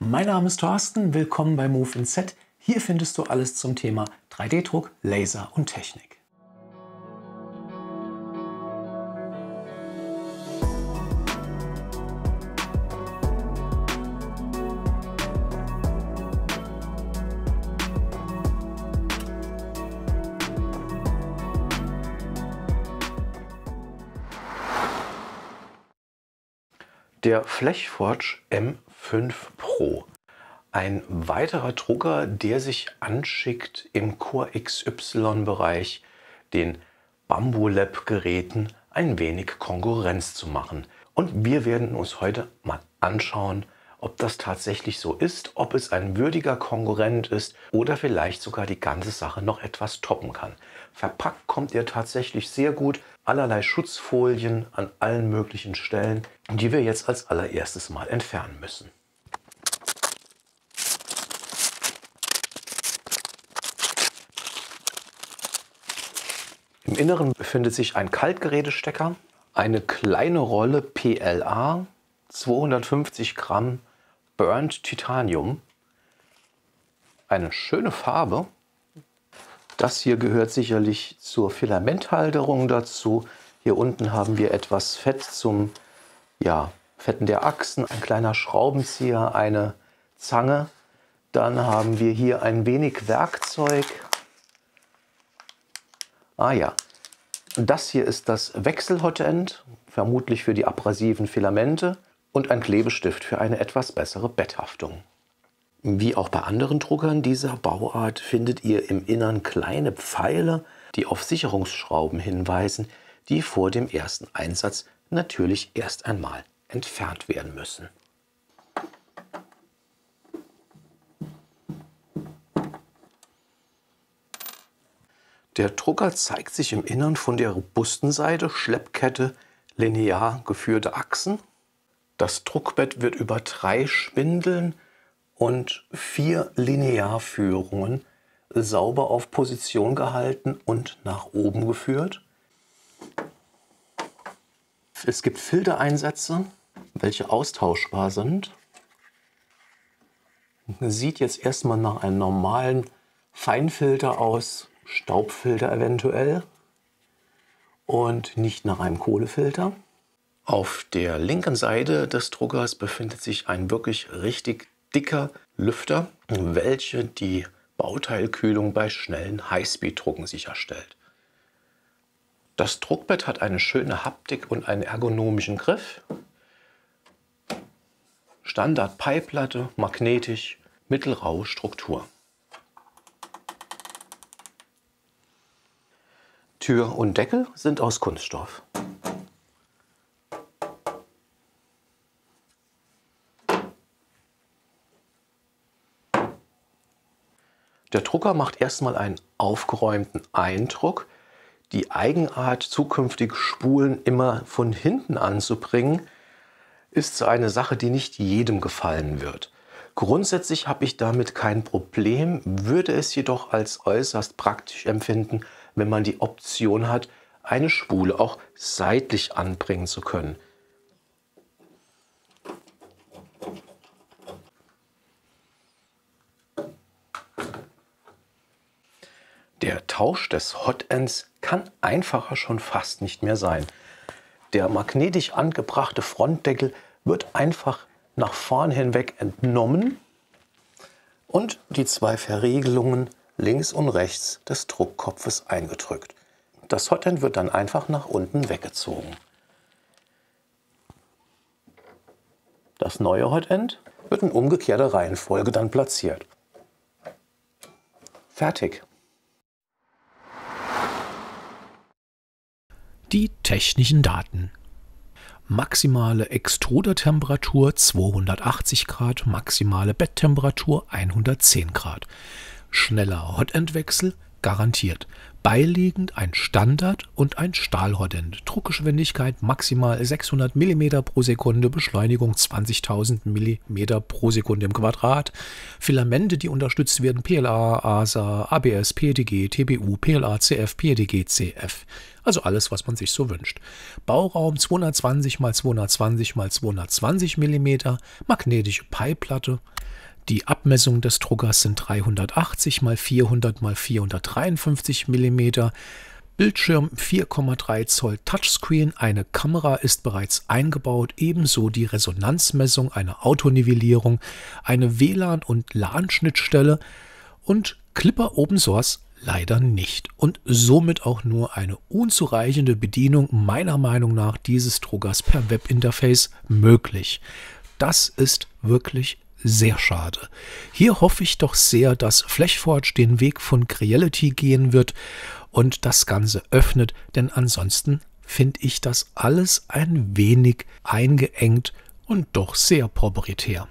Mein Name ist Thorsten, willkommen bei Move in Z. Hier findest du alles zum Thema 3D-Druck, Laser und Technik. Der Flashforge 5M Pro, ein weiterer Drucker, der sich anschickt, im Core XY-Bereich den Bamboo-Lab-Geräten ein wenig Konkurrenz zu machen. Und wir werden uns heute mal anschauen, ob das tatsächlich so ist, ob es ein würdiger Konkurrent ist oder vielleicht sogar die ganze Sache noch etwas toppen kann. Verpackt kommt er tatsächlich sehr gut, allerlei Schutzfolien an allen möglichen Stellen, die wir jetzt als allererstes mal entfernen müssen. Im Inneren befindet sich ein Kaltgerätestecker, eine kleine Rolle PLA, 250 Gramm Burnt Titanium, eine schöne Farbe. Das hier gehört sicherlich zur Filamenthalterung dazu. Hier unten haben wir etwas Fett zum Fetten der Achsen, ein kleiner Schraubenzieher, eine Zange. Dann haben wir hier ein wenig Werkzeug. Das hier ist das Wechselhotend, vermutlich für die abrasiven Filamente, und ein Klebestift für eine etwas bessere Betthaftung. Wie auch bei anderen Druckern dieser Bauart findet ihr im Innern kleine Pfeile, die auf Sicherungsschrauben hinweisen, die vor dem ersten Einsatz natürlich erst einmal entfernt werden müssen. Der Drucker zeigt sich im Innern von der robusten Seite, Schleppkette, linear geführte Achsen. Das Druckbett wird über 3 Spindeln und 4 Linearführungen sauber auf Position gehalten und nach oben geführt. Es gibt Filtereinsätze, welche austauschbar sind. Sieht jetzt erstmal nach einem normalen Feinfilter aus, Staubfilter eventuell, und nicht nach einem Kohlefilter. Auf der linken Seite des Druckers befindet sich ein wirklich richtig dicker Lüfter, welche die Bauteilkühlung bei schnellen Highspeed-Drucken sicherstellt. Das Druckbett hat eine schöne Haptik und einen ergonomischen Griff. Standard-Peilplatte, magnetisch, mittelraue Struktur. Tür und Deckel sind aus Kunststoff. Der Drucker macht erstmal einen aufgeräumten Eindruck. Die Eigenart, zukünftig Spulen immer von hinten anzubringen, ist so eine Sache, die nicht jedem gefallen wird. Grundsätzlich habe ich damit kein Problem, würde es jedoch als äußerst praktisch empfinden, wenn man die Option hat, eine Spule auch seitlich anbringen zu können. Der Tausch des Hotends kann einfacher schon fast nicht mehr sein. Der magnetisch angebrachte Frontdeckel wird einfach nach vorn hinweg entnommen und die 2 Verriegelungen links und rechts des Druckkopfes eingedrückt. Das Hotend wird dann einfach nach unten weggezogen. Das neue Hotend wird in umgekehrter Reihenfolge dann platziert. Fertig. Die technischen Daten. Maximale Extrudertemperatur 280 Grad, maximale Betttemperatur 110 Grad. Schneller Hotendwechsel garantiert. beiliegend ein Standard- und ein Stahlhorrent. Druckgeschwindigkeit maximal 600 mm pro Sekunde, Beschleunigung 20.000 mm pro Sekunde im Quadrat. Filamente, die unterstützt werden, PLA, ASA, ABS, PETG, TBU, PLA-CF, PETG-CF. Also alles, was man sich so wünscht. Bauraum 220 x 220 x 220 mm, magnetische Peiplatte. Die Abmessungen des Druckers sind 380 x 400 x 453 mm. Bildschirm 4,3 Zoll Touchscreen, eine Kamera ist bereits eingebaut, ebenso die Resonanzmessung, eine Autonivellierung, eine WLAN- und LAN-Schnittstelle und Klipper Open Source leider nicht. Und somit auch nur eine unzureichende Bedienung meiner Meinung nach dieses Druckers per Webinterface möglich. Das ist wirklich sehr schade. Hier hoffe ich doch sehr, dass Flashforge den Weg von Creality gehen wird und das Ganze öffnet, denn ansonsten finde ich das alles ein wenig eingeengt und doch sehr proprietär.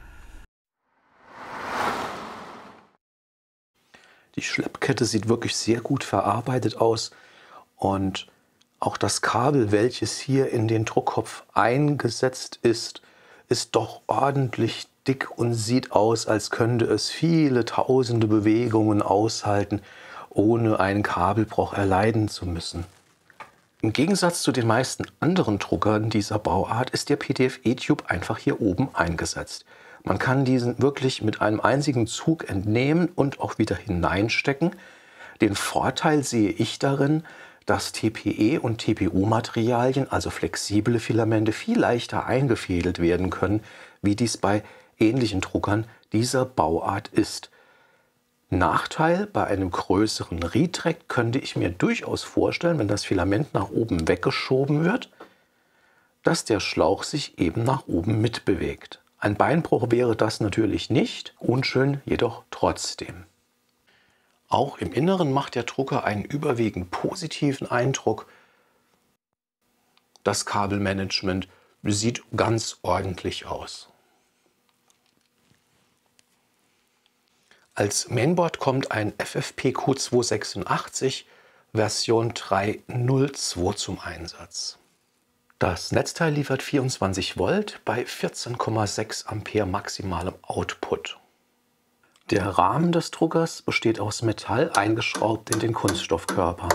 Die Schleppkette sieht wirklich sehr gut verarbeitet aus und auch das Kabel, welches hier in den Druckkopf eingesetzt ist, ist doch ordentlich dick und sieht aus, als könnte es viele tausende Bewegungen aushalten, ohne einen Kabelbruch erleiden zu müssen. Im Gegensatz zu den meisten anderen Druckern dieser Bauart ist der PTFE-Tube einfach hier oben eingesetzt. Man kann diesen wirklich mit einem einzigen Zug entnehmen und auch wieder hineinstecken. Den Vorteil sehe ich darin, dass TPE und TPU-Materialien, also flexible Filamente, viel leichter eingefädelt werden können, wie dies bei ähnlichen Druckern dieser Bauart ist. Nachteil, bei einem größeren Retract könnte ich mir durchaus vorstellen, wenn das Filament nach oben weggeschoben wird, dass der Schlauch sich eben nach oben mitbewegt. Ein Beinbruch wäre das natürlich nicht, unschön jedoch trotzdem. Auch im Inneren macht der Drucker einen überwiegend positiven Eindruck. Das Kabelmanagement sieht ganz ordentlich aus. Als Mainboard kommt ein FFP Q286 Version 3.02 zum Einsatz. Das Netzteil liefert 24 Volt bei 14,6 Ampere maximalem Output. Der Rahmen des Druckers besteht aus Metall, eingeschraubt in den Kunststoffkörper.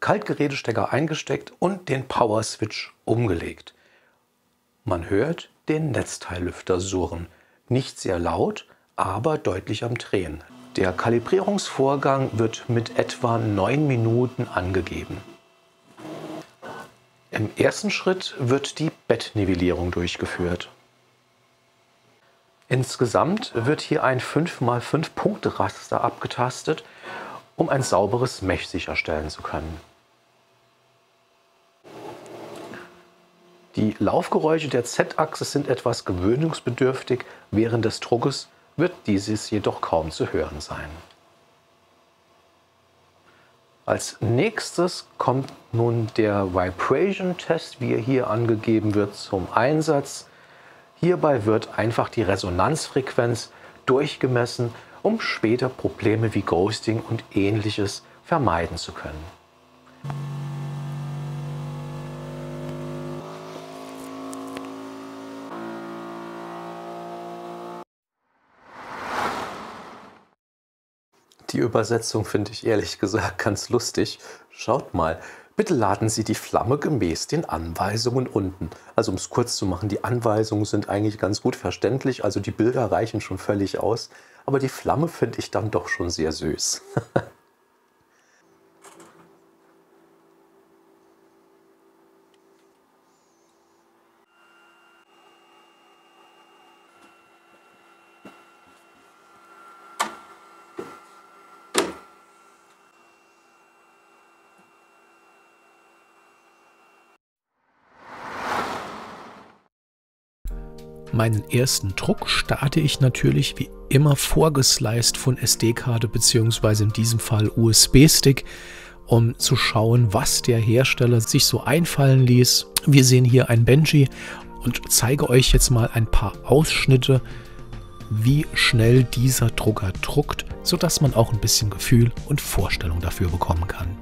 Kaltgerätestecker eingesteckt und den Power-Switch umgelegt. Man hört den Netzteillüfter surren. Nicht sehr laut, aber deutlich am Drehen. Der Kalibrierungsvorgang wird mit etwa 9 Minuten angegeben. Im ersten Schritt wird die Bettnivellierung durchgeführt. Insgesamt wird hier ein 5×5-Punkte-Raster abgetastet, um ein sauberes Mesh sicherstellen zu können. Die Laufgeräusche der Z-Achse sind etwas gewöhnungsbedürftig, während des Druckes wird dieses jedoch kaum zu hören sein. Als nächstes kommt nun der Vibration-Test, wie er hier angegeben wird, zum Einsatz. Hierbei wird einfach die Resonanzfrequenz durchgemessen, um später Probleme wie Ghosting und Ähnliches vermeiden zu können. Die Übersetzung finde ich ehrlich gesagt ganz lustig. Schaut mal, bitte laden Sie die Flamme gemäß den Anweisungen unten. Also um es kurz zu machen, die Anweisungen sind eigentlich ganz gut verständlich, also die Bilder reichen schon völlig aus. Aber die Flamme finde ich dann doch schon sehr süß. Meinen ersten Druck starte ich natürlich wie immer vorgesliced von SD-Karte bzw. in diesem Fall USB-Stick, um zu schauen, was der Hersteller sich so einfallen ließ. Wir sehen hier ein Benji und zeige euch jetzt mal ein paar Ausschnitte wie schnell dieser Drucker druckt, sodass man auch ein bisschen Gefühl und Vorstellung dafür bekommen kann.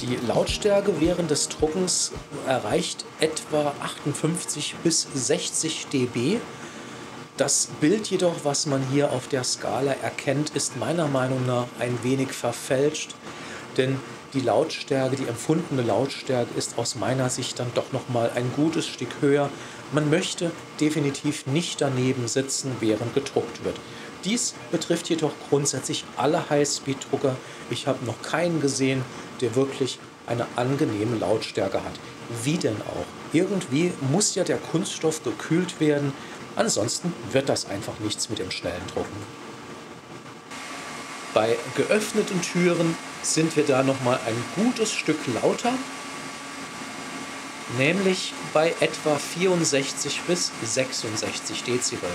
Die Lautstärke während des Druckens erreicht etwa 58 bis 60 dB. Das Bild jedoch, was man hier auf der Skala erkennt, ist meiner Meinung nach ein wenig verfälscht, denn die Lautstärke, die empfundene Lautstärke ist aus meiner Sicht dann doch nochmal ein gutes Stück höher. Man möchte definitiv nicht daneben sitzen, während gedruckt wird. Dies betrifft jedoch grundsätzlich alle High-Speed-Drucker. Ich habe noch keinen gesehen, der wirklich eine angenehme Lautstärke hat. Wie denn auch? Irgendwie muss ja der Kunststoff gekühlt werden, ansonsten wird das einfach nichts mit dem schnellen Drucken. Bei geöffneten Türen sind wir da nochmal ein gutes Stück lauter, nämlich bei etwa 64 bis 66 Dezibel.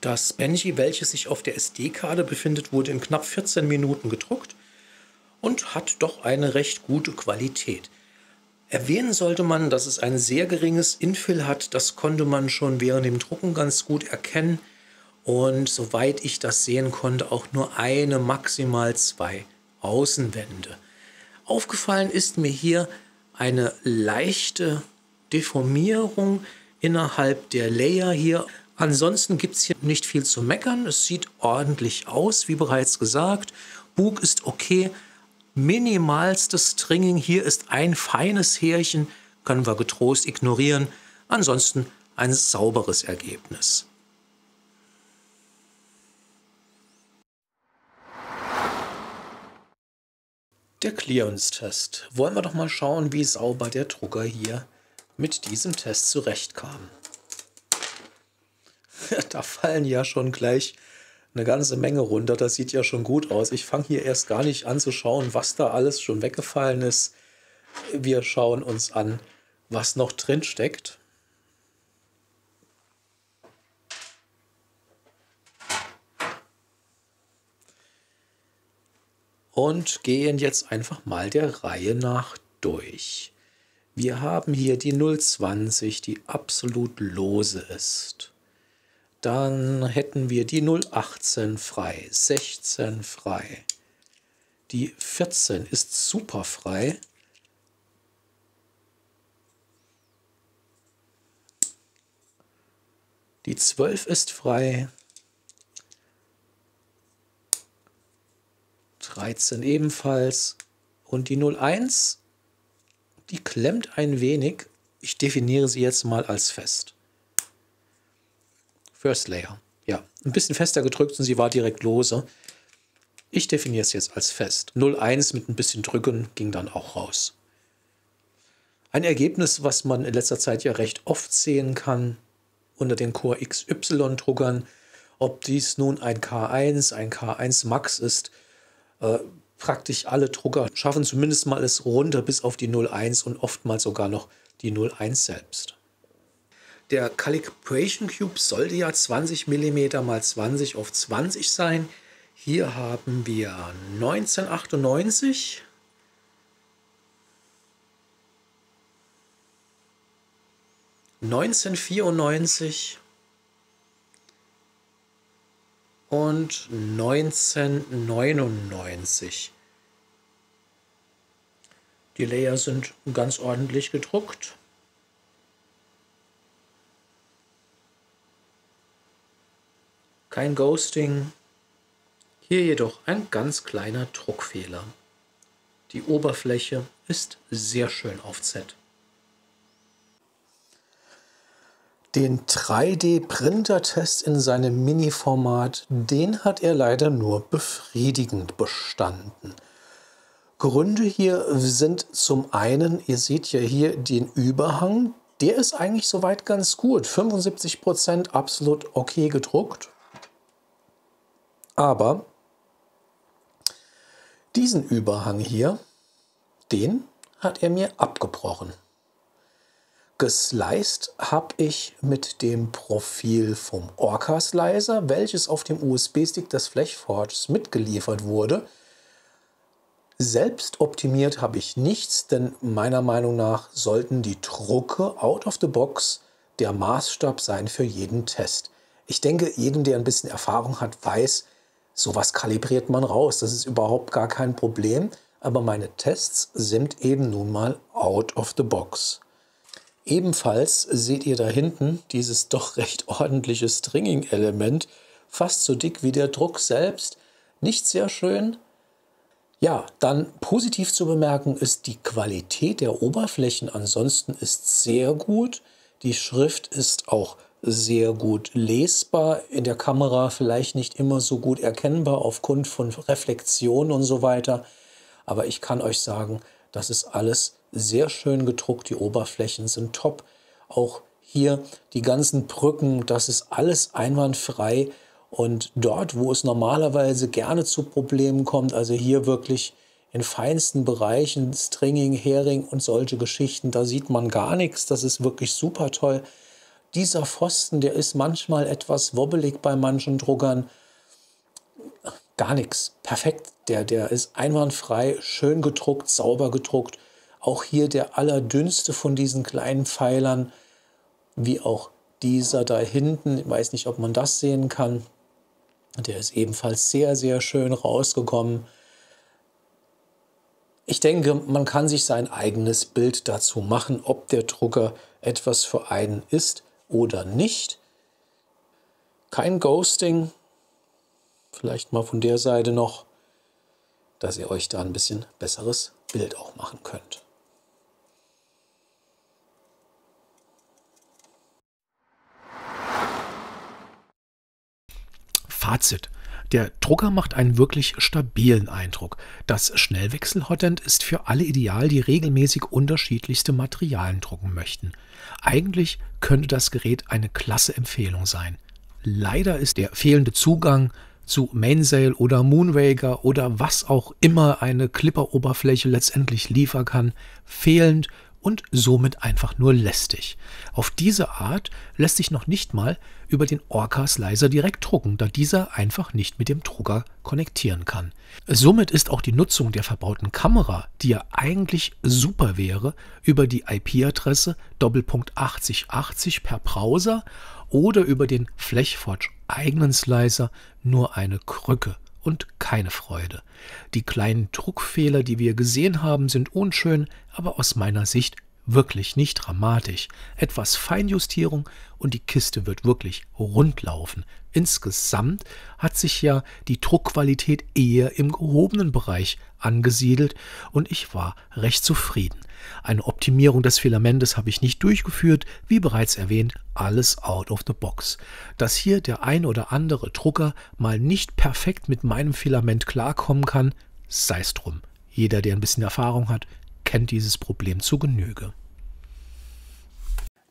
Das Benji, welches sich auf der SD-Karte befindet, wurde in knapp 14 Minuten gedruckt und hat doch eine recht gute Qualität. Erwähnen sollte man, dass es ein sehr geringes Infill hat. Das konnte man schon während dem Drucken ganz gut erkennen und soweit ich das sehen konnte, auch nur eine, maximal zwei Außenwände. Aufgefallen ist mir hier eine leichte Deformierung innerhalb der Layer hier. Ansonsten gibt es hier nicht viel zu meckern. Es sieht ordentlich aus, wie bereits gesagt. Bug ist okay. Minimalstes Stringing. Hier ist ein feines Härchen. Können wir getrost ignorieren. Ansonsten ein sauberes Ergebnis. Der Clearance-Test. Wollen wir doch mal schauen, wie sauber der Drucker hier mit diesem Test zurechtkam. Da fallen ja schon gleich eine ganze Menge runter. Das sieht ja schon gut aus. Ich fange hier erst gar nicht an zu schauen, was da alles schon weggefallen ist. Wir schauen uns an, was noch drin steckt. Und gehen jetzt einfach mal der Reihe nach durch. Wir haben hier die 020, die absolut lose ist. Dann hätten wir die 018 frei, 16 frei, die 14 ist super frei, die 12 ist frei, 13 ebenfalls und die 01, die klemmt ein wenig. Ich definiere sie jetzt mal als fest. First Layer. Ja, ein bisschen fester gedrückt und sie war direkt lose. Ich definiere es jetzt als fest. 0,1 mit ein bisschen drücken ging dann auch raus. Ein Ergebnis, was man in letzter Zeit ja recht oft sehen kann unter den Core XY Druckern, ob dies nun ein K1, ein K1 Max ist, praktisch alle Drucker schaffen zumindest mal es runter bis auf die 0,1 und oftmals sogar noch die 0,1 selbst. Der Calibration Cube sollte ja 20 mm x 20 auf 20 sein. Hier haben wir 1998. Und 1999. Die Layer sind ganz ordentlich gedruckt. Kein Ghosting. Hier jedoch ein ganz kleiner Druckfehler. Die Oberfläche ist sehr schön auf Z. Den 3D-Printer-Test in seinem Mini-Format, den hat er leider nur befriedigend bestanden. Gründe hier sind zum einen, ihr seht ja hier den Überhang, der ist eigentlich soweit ganz gut, 75% absolut okay gedruckt, aber diesen Überhang hier, den hat er mir abgebrochen. Gesliced habe ich mit dem Profil vom Orca Slicer, welches auf dem USB-Stick des Flashforges mitgeliefert wurde. Selbst optimiert habe ich nichts, denn meiner Meinung nach sollten die Drucke out of the box der Maßstab sein für jeden Test. Ich denke, jeden, der ein bisschen Erfahrung hat, weiß, sowas kalibriert man raus. Das ist überhaupt gar kein Problem, aber meine Tests sind eben nun mal out of the box. Ebenfalls seht ihr da hinten dieses doch recht ordentliche Stringing-Element, fast so dick wie der Druck selbst. Nicht sehr schön. Ja, dann positiv zu bemerken ist, die Qualität der Oberflächen ansonsten ist sehr gut. Die Schrift ist auch sehr gut lesbar, in der Kamera vielleicht nicht immer so gut erkennbar aufgrund von Reflexionen und so weiter. Aber ich kann euch sagen, das ist alles sehr schön gedruckt, die Oberflächen sind top. Auch hier die ganzen Brücken, das ist alles einwandfrei. Und dort, wo es normalerweise gerne zu Problemen kommt, also hier wirklich in feinsten Bereichen, Stringing, Hering und solche Geschichten, da sieht man gar nichts. Das ist wirklich super toll. Dieser Pfosten, der ist manchmal etwas wobbelig bei manchen Druckern. Gar nichts. Perfekt. Der ist einwandfrei, schön gedruckt, sauber gedruckt. Auch hier der allerdünnste von diesen kleinen Pfeilern, wie auch dieser da hinten. Ich weiß nicht, ob man das sehen kann. Der ist ebenfalls sehr, sehr schön rausgekommen. Ich denke, man kann sich sein eigenes Bild dazu machen, ob der Drucker etwas für einen ist oder nicht. Kein Ghosting. Vielleicht mal von der Seite noch, dass ihr euch da ein bisschen besseres Bild auch machen könnt. Fazit. Der Drucker macht einen wirklich stabilen Eindruck. Das Schnellwechsel-Hotend ist für alle ideal, die regelmäßig unterschiedlichste Materialien drucken möchten. Eigentlich könnte das Gerät eine klasse Empfehlung sein. Leider ist der fehlende Zugang zu Mainsail oder Moonraker oder was auch immer eine Klipper-Oberfläche letztendlich liefern kann, fehlend und somit einfach nur lästig. Auf diese Art lässt sich noch nicht mal über den Orca Slicer direkt drucken, da dieser einfach nicht mit dem Drucker konnektieren kann. Somit ist auch die Nutzung der verbauten Kamera, die ja eigentlich super wäre, über die IP-Adresse /8080 per Browser oder über den Flashforge eigenen Slicer nur eine Krücke und keine Freude. Die kleinen Druckfehler, die wir gesehen haben, sind unschön, aber aus meiner Sicht wirklich nicht dramatisch. Etwas Feinjustierung und die Kiste wird wirklich rund laufen. Insgesamt hat sich ja die Druckqualität eher im gehobenen Bereich angesiedelt und ich war recht zufrieden. Eine Optimierung des Filamentes habe ich nicht durchgeführt, wie bereits erwähnt, alles out of the box. Dass hier der ein oder andere Drucker mal nicht perfekt mit meinem Filament klarkommen kann, sei es drum. Jeder, der ein bisschen Erfahrung hat, kennt dieses Problem zu Genüge.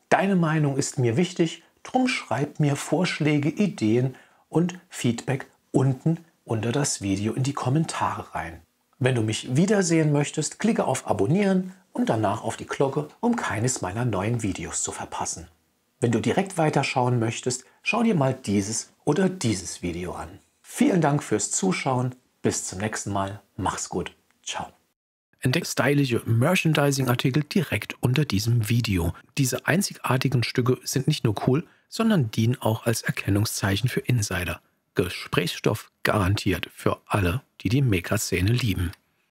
Deine Meinung ist mir wichtig, drum schreib mir Vorschläge, Ideen und Feedback unten unter das Video in die Kommentare rein. Wenn du mich wiedersehen möchtest, klicke auf Abonnieren und danach auf die Glocke, um keines meiner neuen Videos zu verpassen. Wenn du direkt weiterschauen möchtest, schau dir mal dieses oder dieses Video an. Vielen Dank fürs Zuschauen, bis zum nächsten Mal, mach's gut, ciao. Entdeck stylische Merchandising-Artikel direkt unter diesem Video. Diese einzigartigen Stücke sind nicht nur cool, sondern dienen auch als Erkennungszeichen für Insider. Gesprächsstoff garantiert für alle, die die Maker-Szene lieben.